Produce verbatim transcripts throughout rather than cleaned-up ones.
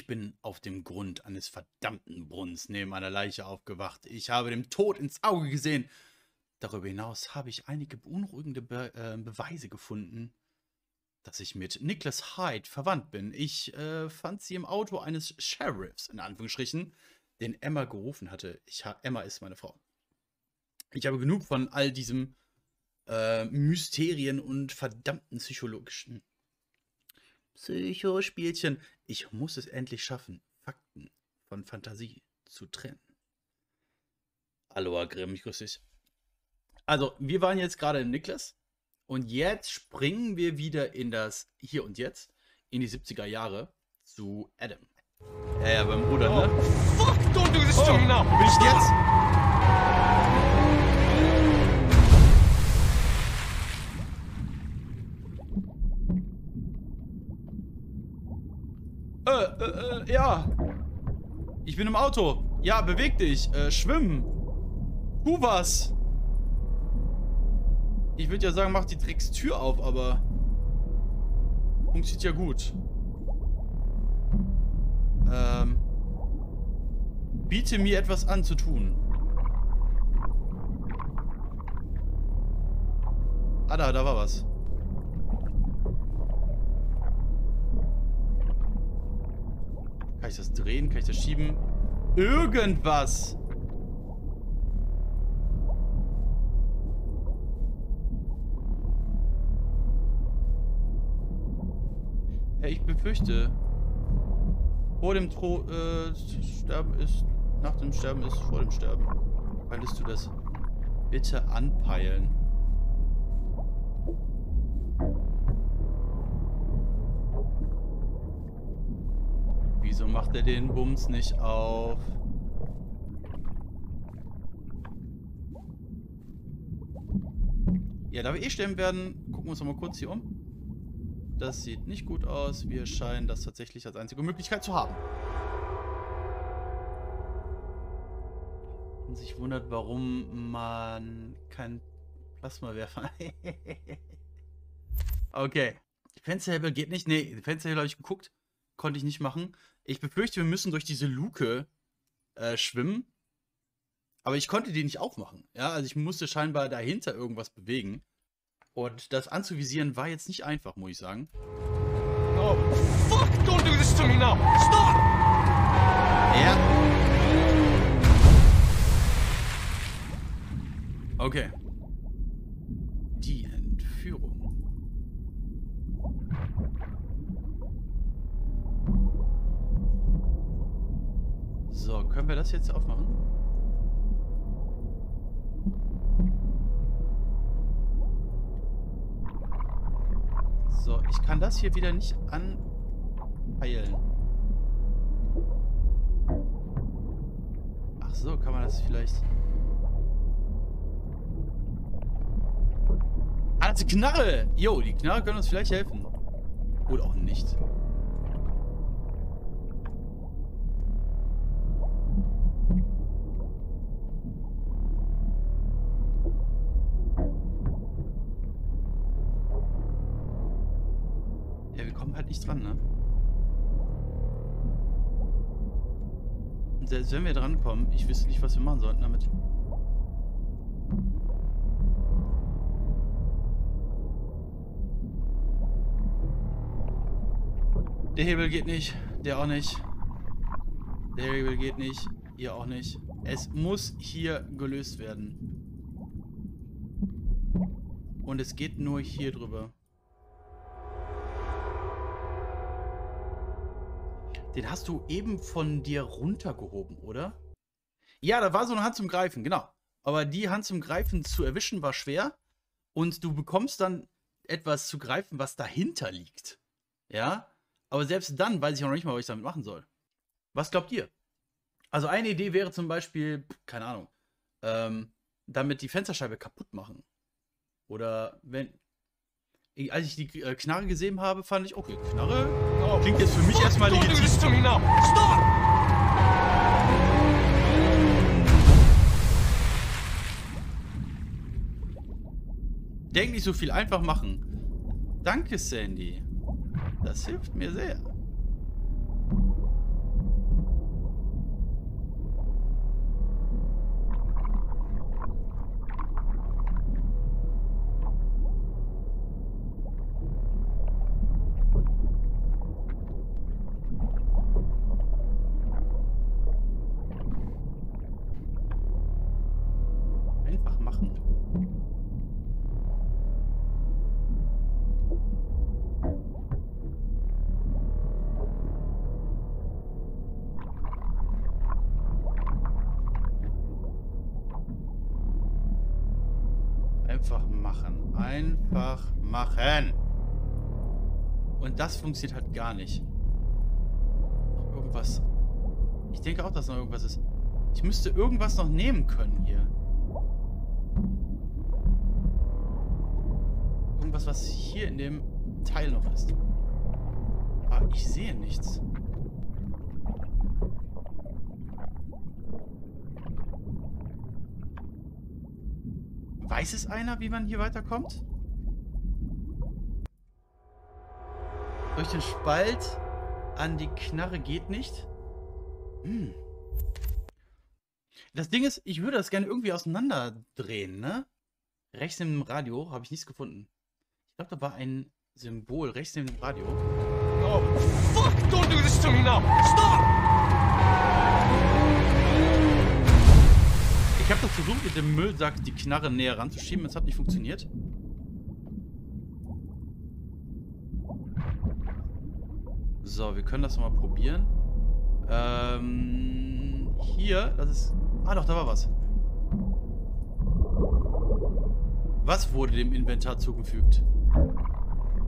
Ich bin auf dem Grund eines verdammten Brunnens neben einer Leiche aufgewacht. Ich habe dem Tod ins Auge gesehen. Darüber hinaus habe ich einige beunruhigende Be äh, Beweise gefunden, dass ich mit Nicholas Hyde verwandt bin. Ich äh, fand sie im Auto eines Sheriffs, in Anführungsstrichen, den Emma gerufen hatte. Ich ha Emma ist meine Frau. Ich habe genug von all diesem äh, Mysterien und verdammten psychologischen Psychospielchen. Ich muss es endlich schaffen, Fakten von Fantasie zu trennen. Hallo Agrim, ich grüße dich. Also, wir waren jetzt gerade im Niklas und jetzt springen wir wieder in das Hier und Jetzt, in die siebziger Jahre, zu Adam. Ja, ja, beim Bruder, ne? Oh, fuck, don't do this to me now! Bin ich jetzt? Äh, äh, äh, ja. Ich bin im Auto. Ja, beweg dich. Äh, schwimmen. Tu was. Ich würde ja sagen, mach die Dreckstür auf, aber funktioniert ja gut. Ähm. Biete mir etwas an zu tun. Ah, da, da war was. Kann ich das drehen? Kann ich das schieben? Irgendwas! Ja, ich befürchte, vor dem Tro äh, Sterben ist, nach dem Sterben ist vor dem Sterben. Könntest du das bitte anpeilen? Wieso macht er den Bums nicht auf? Ja, da wir eh sterben werden, gucken wir uns nochmal kurz hier um. Das sieht nicht gut aus. Wir scheinen das tatsächlich als einzige Möglichkeit zu haben. Und sich wundert, warum man keinen Plasmawerfer... Okay. Fensterhebel geht nicht. Nee, Fensterhebel habe ich geguckt. Konnte ich nicht machen. Ich befürchte, wir müssen durch diese Luke äh, schwimmen. Aber ich konnte die nicht aufmachen. Ja, also ich musste scheinbar dahinter irgendwas bewegen. Und das anzuvisieren war jetzt nicht einfach, muss ich sagen. Oh, fuck, don't do this to me now! Stop! Ja. Okay. Die Entführung. So, können wir das jetzt aufmachen? So, ich kann das hier wieder nicht anpeilen. Ach so, kann man das vielleicht... Ah, das ist eine Knarre! Jo, die Knarre können uns vielleicht helfen. Oder auch nicht. Nicht dran, ne? Und selbst wenn wir dran kommen, ich wüsste nicht, was wir machen sollten damit. Der Hebel geht nicht, der auch nicht. Der Hebel geht nicht, ihr auch nicht. Es muss hier gelöst werden. Und es geht nur hier drüber. Den hast du eben von dir runtergehoben, oder? Ja, da war so eine Hand zum Greifen, genau. Aber die Hand zum Greifen zu erwischen war schwer. Und du bekommst dann etwas zu greifen, was dahinter liegt. Ja? Aber selbst dann weiß ich auch noch nicht mal, was ich damit machen soll. Was glaubt ihr? Also eine Idee wäre zum Beispiel, keine Ahnung, ähm, damit die Fensterscheibe kaputt machen. Oder wenn... Als ich die äh, Knarre gesehen habe, fand ich, okay, Knarre oh, klingt jetzt für mich erstmal legitim. Stop! Denk nicht so viel, einfach machen. Danke, Sandy. Das hilft mir sehr. machen. Einfach machen. Einfach machen. Und das funktioniert halt gar nicht. Irgendwas. Ich denke auch, dass noch irgendwas ist. Ich müsste irgendwas noch nehmen können hier. Irgendwas, was hier in dem Teil noch ist. Aber ich sehe nichts. Weiß es einer, wie man hier weiterkommt? Durch den Spalt an die Knarre geht nicht. Hm. Das Ding ist, ich würde das gerne irgendwie auseinanderdrehen, ne? Rechts im Radio habe ich nichts gefunden. Ich glaube, da war ein Symbol rechts im Radio. Oh, fuck! Don't do this to me now! Stop! Ich habe das versucht, mit dem Müllsack die Knarre näher ranzuschieben. Es hat nicht funktioniert. So, wir können das nochmal probieren. Ähm, hier, das ist... Ah doch, da war was. Was wurde dem Inventar zugefügt?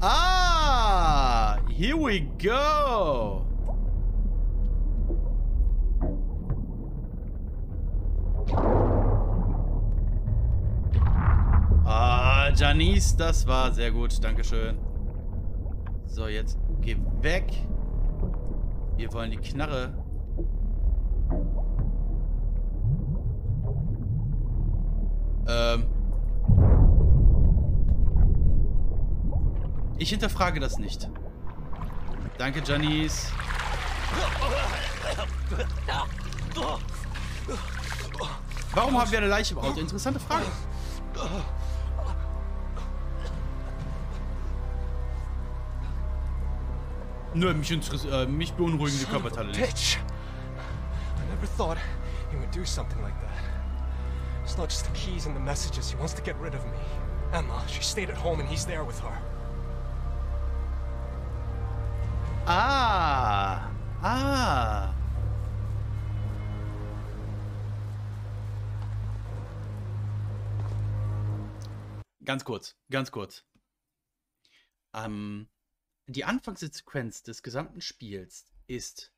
Ah! Here we go! Ah, Janice, das war sehr gut. Dankeschön. So, jetzt geh weg. Wir wollen die Knarre... Ähm... Ich hinterfrage das nicht. Danke, Janice. Warum haben wir eine Leiche im Auto? Interessante Frage. Nö, mich, äh, mich beunruhigen die Körperteile nicht. Pitch. I never thought he would do something like that. It's not just the keys and the messages. He wants to get rid of me. Emma, she stayed at home and he's there with her. Ah! Ah! Ganz kurz, ganz kurz. Ähm... Die Anfangssequenz des gesamten Spiels ist,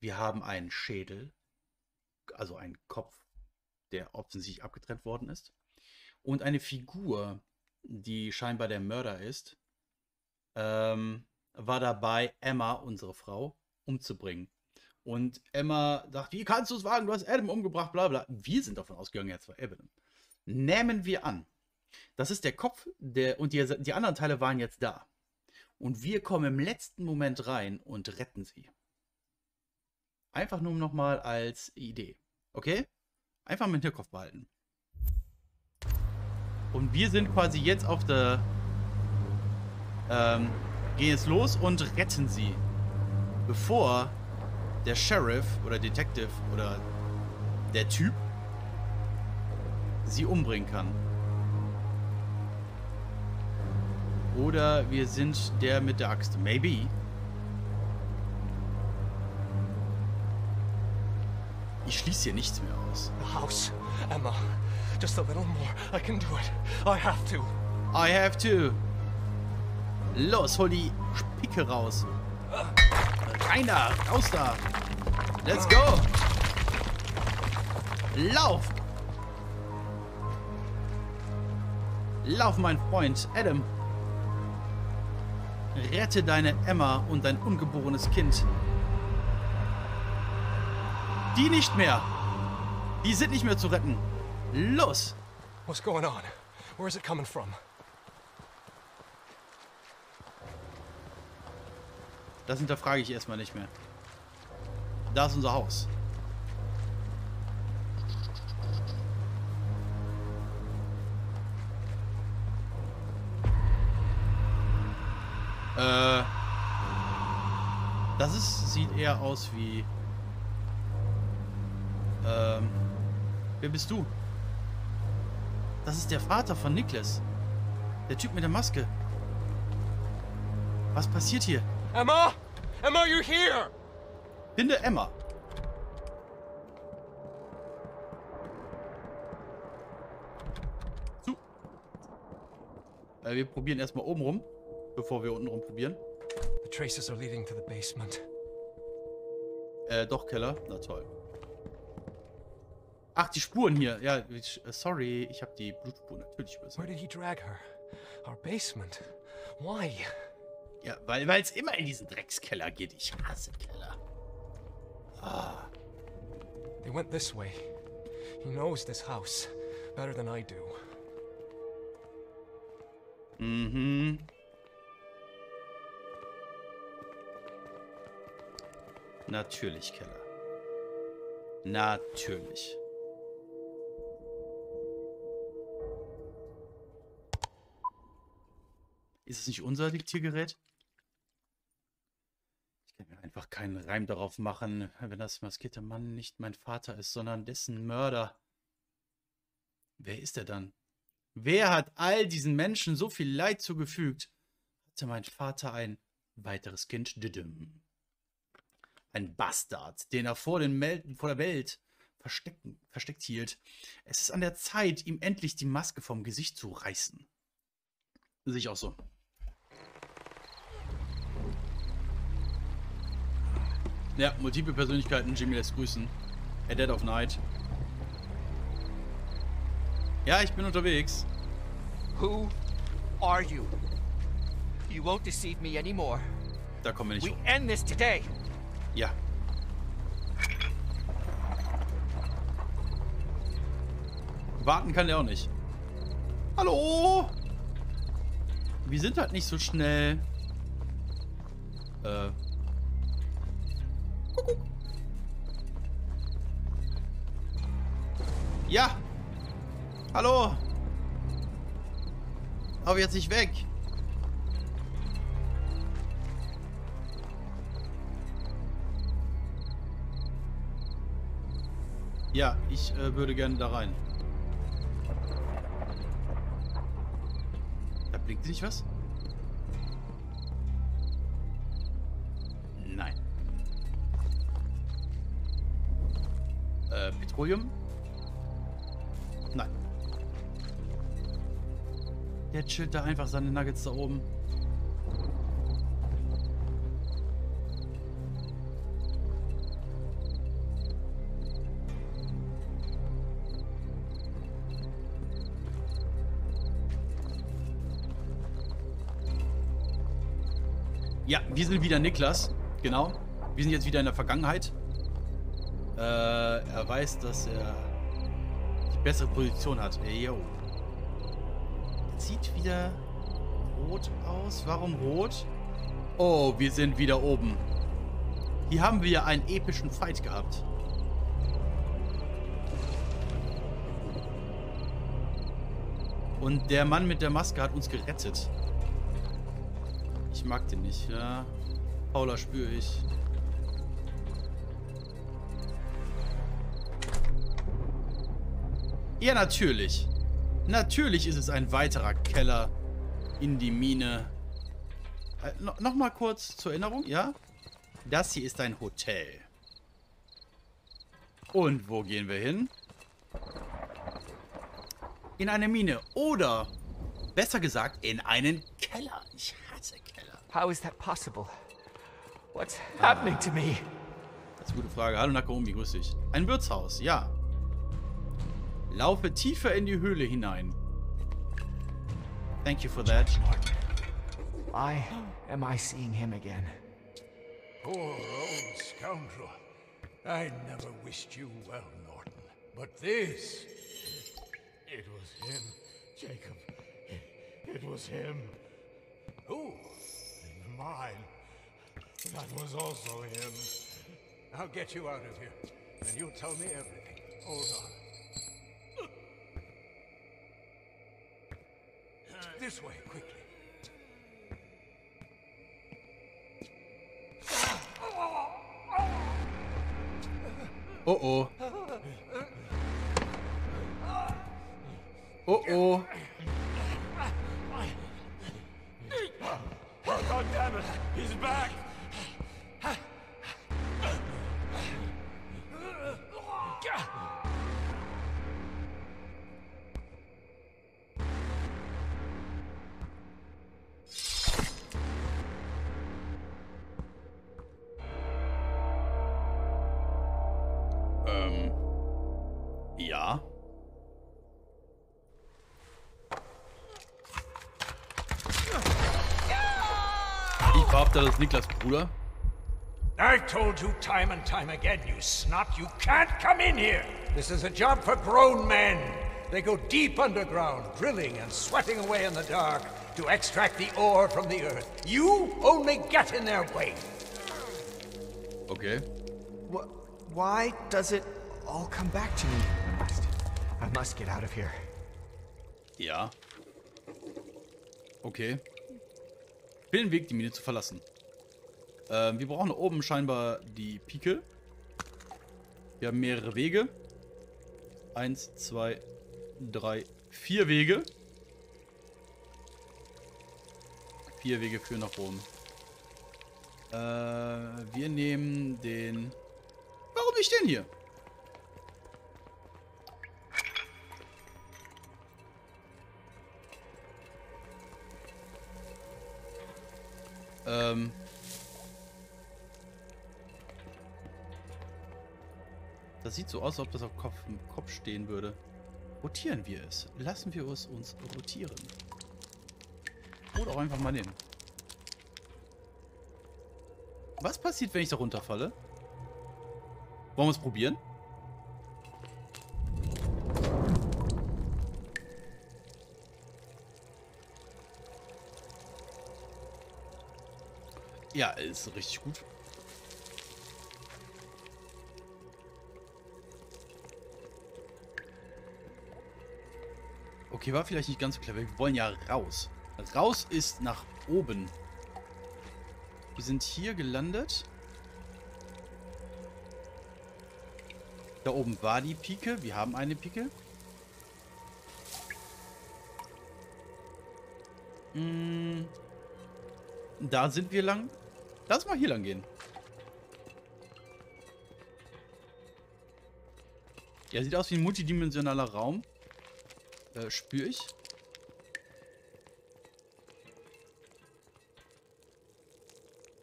wir haben einen Schädel, also einen Kopf, der offensichtlich abgetrennt worden ist, und eine Figur, die scheinbar der Mörder ist, ähm, war dabei, Emma, unsere Frau, umzubringen. Und Emma sagt, wie kannst du es wagen, du hast Adam umgebracht, bla bla. Wir sind davon ausgegangen, jetzt war Evelyn. Nehmen wir an, das ist der Kopf, der, und die, die anderen Teile waren jetzt da. Und wir kommen im letzten Moment rein und retten sie. Einfach nur nochmal als Idee. Okay? Einfach mit dem Hinterkopf behalten. Und wir sind quasi jetzt auf der... Ähm, gehen jetzt los und retten sie. Bevor der Sheriff oder Detective oder der Typ sie umbringen kann. Oder wir sind der mit der Axt. Maybe. Ich schließe hier nichts mehr aus. The house, Emma. Just a little more. I can do it. I have to. I have to. Los, hol die Spicke raus. Rein da, raus da. Let's go. Lauf. Lauf, mein Freund. Adam. Rette deine Emma und dein ungeborenes Kind. Die nicht mehr. Die sind nicht mehr zu retten. Los. What's going on? Where is it coming from? Das hinterfrage ich erstmal nicht mehr. Da ist unser Haus. Äh, das ist, sieht eher aus wie, ähm, wer bist du? Das ist der Vater von Niklas. Der Typ mit der Maske. Was passiert hier? Emma? Emma, you here? Finde Emma. Zu. Wir probieren erstmal oben rum, bevor wir unten rum probieren. The traces are leading to the basement. Äh, doch, Keller. Na toll. Ach, die Spuren hier. Ja, ich, uh, sorry, ich habe die Blutspuren natürlich übersehen. Where did he drag her? Our basement. Why? Ja, weil es immer in diesen Dreckskeller geht. Ich hasse Keller. Ah. They went this way. He knows this house better than I do. Mhm. Natürlich, Keller. Natürlich. Ist es nicht unser Diktiergerät? Ich kann mir einfach keinen Reim darauf machen, wenn das maskierte Mann nicht mein Vater ist, sondern dessen Mörder. Wer ist er dann? Wer hat all diesen Menschen so viel Leid zugefügt? Hatte mein Vater ein weiteres Kind? Didim. Ein Bastard, den er vor, den vor der Welt verstecken, versteckt hielt. Es ist an der Zeit, ihm endlich die Maske vom Gesicht zu reißen. Sehe ich auch so. Ja, multiple Persönlichkeiten, Jimmy lässt grüßen. A Dead of Night. Ja, ich bin unterwegs. Who are you? You won't deceive me anymore. Da kommen wir nicht hoch. We end this today. Ja. Warten kann der auch nicht. Hallo? Wir sind halt nicht so schnell. Äh. Kuckuck. Ja. Hallo. Aber jetzt nicht weg. Ja, ich äh, würde gerne da rein. Da blinkt nicht was? Nein. Äh, Petroleum? Nein. Der chillt da einfach seine Nuggets da oben. Ja, wir sind wieder Niklas. Genau. Wir sind jetzt wieder in der Vergangenheit. Äh, er weiß, dass er die bessere Position hat. Ey, yo. Das sieht wieder rot aus. Warum rot? Oh, wir sind wieder oben. Hier haben wir einen epischen Fight gehabt. Und der Mann mit der Maske hat uns gerettet. Ich mag den nicht, ja. Paula spüre ich. Ja, natürlich. Natürlich ist es ein weiterer Keller in die Mine. Äh, no, noch mal kurz zur Erinnerung, ja? Das hier ist ein Hotel. Und wo gehen wir hin? In eine Mine. Oder, besser gesagt, in einen Keller. Ich hasse Keller. How is that possible? What's happening to me? Das ist eine gute Frage. Hallo Nakomi, grüß dich. Ein Wirtshaus, ja. Laufe tiefer in die Höhle hinein. Thank you for that. Why am I seeing him again? Poor old scoundrel. I never wished you well, Norton. But this... It was him, Jacob. It was him. Who? Mine. That was also him. I'll get you out of here, and you'll tell me everything. Hold on. This way, quickly. Uh-oh. Oh oh. God damn it, he's back. Ähm. Ja. Ich behaupte, das ist Niklas Bruder. I told you time and time again, you snot, you can't come in here. This is a job for grown men. They go deep underground, drilling and sweating away in the dark to extract the ore from the earth. You only get in their way. Okay. What? Why does it all come back to me? I must. I must get out of here. Ja. Okay. Ich will den Weg, die Mine zu verlassen. Ähm, wir brauchen oben scheinbar die Pike. Wir haben mehrere Wege. Eins, zwei, drei, vier Wege. Vier Wege führen nach oben. Äh, wir nehmen den... Warum nicht denn hier? Ähm. Das sieht so aus, als ob das auf Kopf, Kopf stehen würde. Rotieren wir es. Lassen wir es uns rotieren. Oder auch einfach mal nehmen. Was passiert, wenn ich da runterfalle? Wollen wir es probieren? Ja, ist richtig gut. Okay, war vielleicht nicht ganz so clever. Wir wollen ja raus. Raus ist nach oben. Wir sind hier gelandet. Da oben war die Pike. Wir haben eine Pike. Hm, da sind wir lang. Lass mal hier lang gehen. Ja, sieht aus wie ein multidimensionaler Raum. Äh, spüre ich.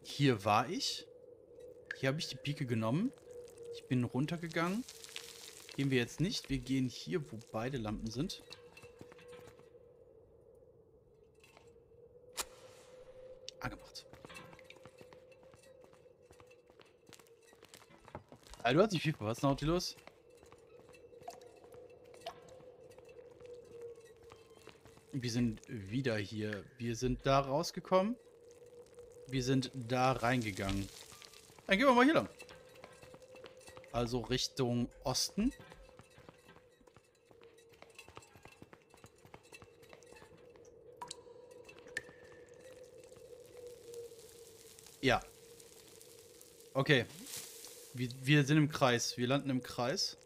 Hier war ich. Hier habe ich die Pike genommen. Ich bin runtergegangen. Gehen wir jetzt nicht. Wir gehen hier, wo beide Lampen sind. Angemacht. Also, du hast nicht viel verpasst, Nautilus. Wir sind wieder hier. Wir sind da rausgekommen. Wir sind da reingegangen. Dann gehen wir mal hier lang. Also Richtung Osten. Ja. Okay. Wir, wir sind im Kreis. Wir landen im Kreis.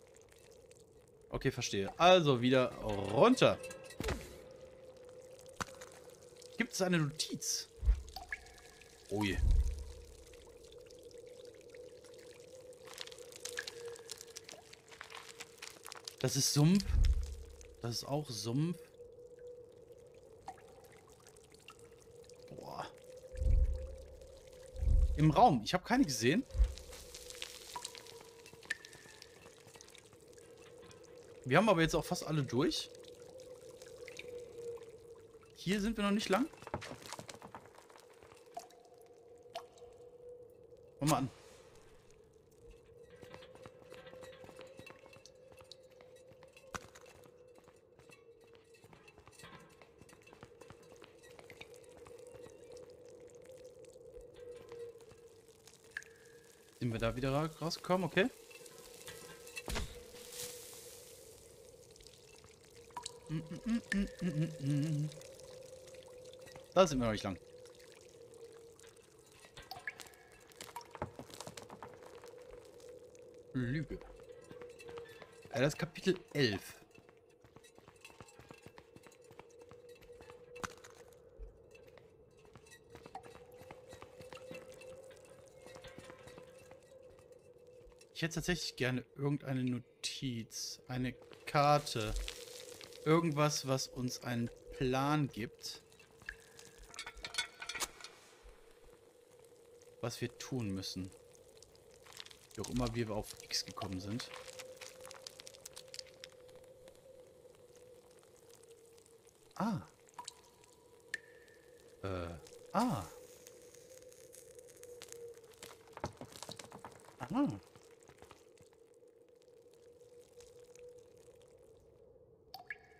Okay, verstehe. Also wieder runter. Gibt es eine Notiz? Oh je. Das ist Sumpf. Das ist auch Sumpf. Boah. Im Raum. Ich habe keine gesehen. Wir haben aber jetzt auch fast alle durch. Hier sind wir noch nicht lang. Komm mal an. Sind wir da wieder rausgekommen? Okay. Da sind wir noch nicht lang. Lüge. Das ist Kapitel elf. Ich hätte tatsächlich gerne irgendeine Notiz, eine Karte, irgendwas, was uns einen Plan gibt, was wir tun müssen. Wie auch immer wir auf X gekommen sind. Ah. Äh. Ah. Aha.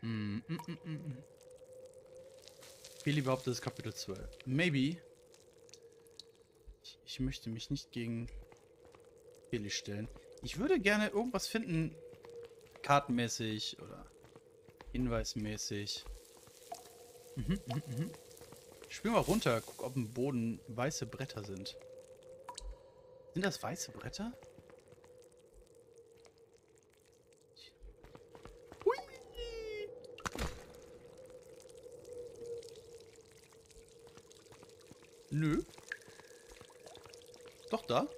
Mm, mm, mm, mm. Billy behauptet, das ist Kapitel zwölf. Maybe. Ich, ich möchte mich nicht gegen Billy stellen. Ich würde gerne irgendwas finden. Kartenmäßig oder hinweismäßig. Mhm, mhm, mhm. Ich spiel mal runter, guck, ob im Boden weiße Bretter sind. Sind das weiße Bretter? Hui. Nö. Doch, da.